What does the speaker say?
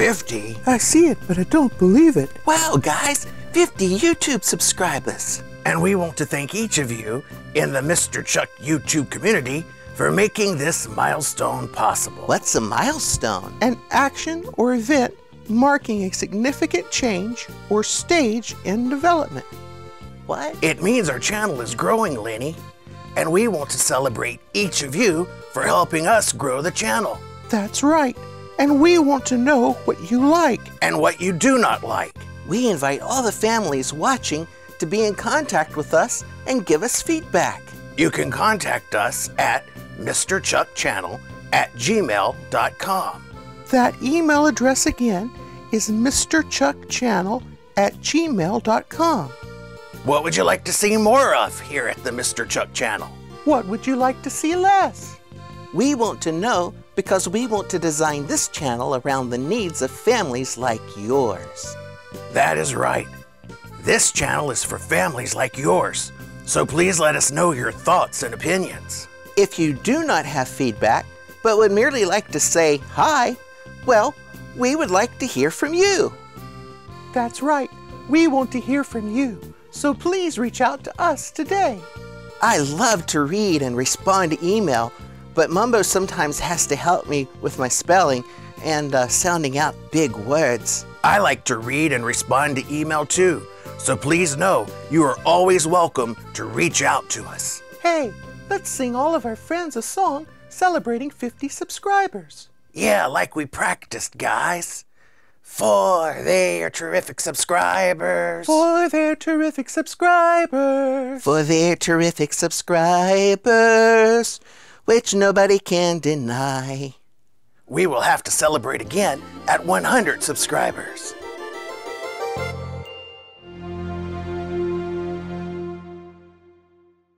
50? I see it, but I don't believe it. Wow, guys, 50 YouTube subscribers. And we want to thank each of you in the Mr. Chuck YouTube community for making this milestone possible. What's a milestone? An action or event marking a significant change or stage in development. What? It means our channel is growing, Lenny, and we want to celebrate each of you for helping us grow the channel. That's right, and we want to know what you like and what you do not like. We invite all the families watching to be in contact with us and give us feedback. You can contact us at misterchuckchannel@gmail.com. That email address again is misterchuckchannel@gmail.com. What would you like to see more of here at the Mr. Chuck Channel? What would you like to see less? We want to know because we want to design this channel around the needs of families like yours. That is right. This channel is for families like yours, so please let us know your thoughts and opinions. If you do not have feedback, but would merely like to say hi, well, we would like to hear from you. That's right, we want to hear from you, so please reach out to us today. I love to read and respond to email, but Mumbo sometimes has to help me with my spelling and sounding out big words. I like to read and respond to email too, so please know you are always welcome to reach out to us. Hey, let's sing all of our friends a song celebrating 50 subscribers. Yeah, like we practiced, guys. For their terrific subscribers. For their terrific subscribers. For their terrific subscribers, which nobody can deny. We will have to celebrate again at 100 subscribers.